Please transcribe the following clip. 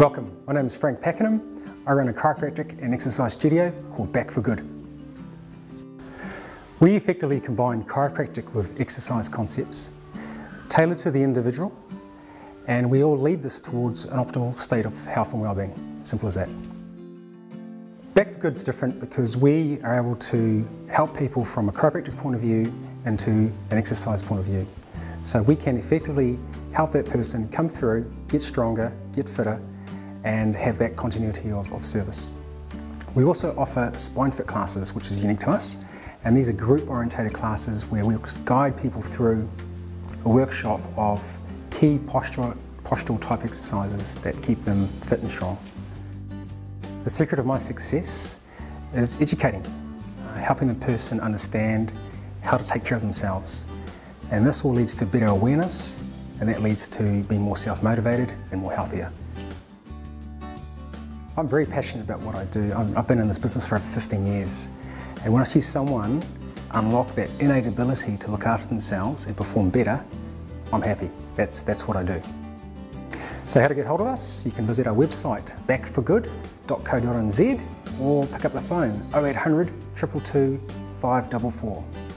Welcome, my name is Frank Pakenham. I run a chiropractic and exercise studio called Back for Good. We effectively combine chiropractic with exercise concepts, tailored to the individual, and we all lead this towards an optimal state of health and wellbeing, simple as that. Back for Good is different because we are able to help people from a chiropractic point of view and to an exercise point of view. So we can effectively help that person come through, get stronger, get fitter, and have that continuity of service. We also offer spine fit classes, which is unique to us, and these are group orientated classes where we guide people through a workshop of key postural type exercises that keep them fit and strong. The secret of my success is educating, helping the person understand how to take care of themselves, and this all leads to better awareness, and that leads to being more self-motivated and more healthier. I'm very passionate about what I do. I've been in this business for over 15 years. And when I see someone unlock that innate ability to look after themselves and perform better, I'm happy. That's what I do. So how to get hold of us? You can visit our website, backforgood.co.nz, or pick up the phone, 0800 222 544.